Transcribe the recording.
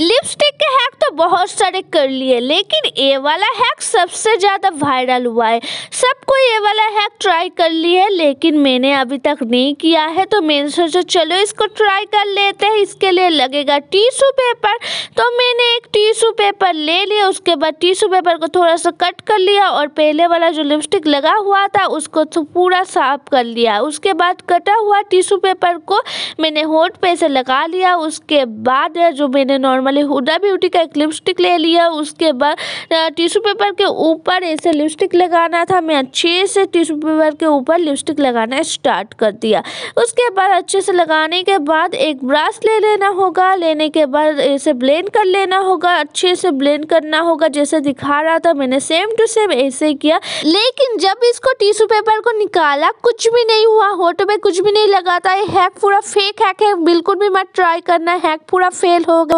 Lipstick के hack तो बहुत सारे कर लिए, लेकिन ये वाला हैक सबसे ज़्यादा वायरल हुआ है। सबको ये वाला हैक ट्राई कर लिए है, लेकिन मैंने अभी तक नहीं किया है, तो मैंने सोचा चलो इसको ट्राई कर लेते हैं। इसके लिए लगेगा टिश्यू पेपर। तो मैंने एक टिश्यू पेपर ले लिया, उसके बाद टिश्यू पेपर को थोड़ा सा कट कर लिया और पहले वाला जो लिपस्टिक लगा हुआ था उसको तो पूरा साफ कर लिया। उसके बाद कटा हुआ टिश्यू पेपर को मैंने होंठ पे से लगा लिया। उसके बाद जो मैंने नॉर्मल हुडा ब्यूटी का एक लिपस्टिक ले लिया, उसके बाद टिश्यू पेपर के ऊपर ऐसे लिपस्टिक लगाना था। मैं अच्छे से टिश्यू पेपर के ऊपर लिपस्टिक लगाना स्टार्ट कर दिया। उसके बाद अच्छे से लगाने के बाद एक ब्रश ले लेना होगा, लेने के बाद ऐसे ब्लेंड कर लेना होगा, अच्छे से ब्लेंड करना होगा। जैसे दिखा रहा था मैंने सेम टू सेम ऐसे किया, लेकिन जब इसको टिश्यू पेपर को निकाला कुछ भी नहीं हुआ, होठों पे कुछ भी नहीं लगा था। ये हैक पूरा फेक हैक है, बिल्कुल भी मत ट्राई करना, हैक पूरा फेल होगा।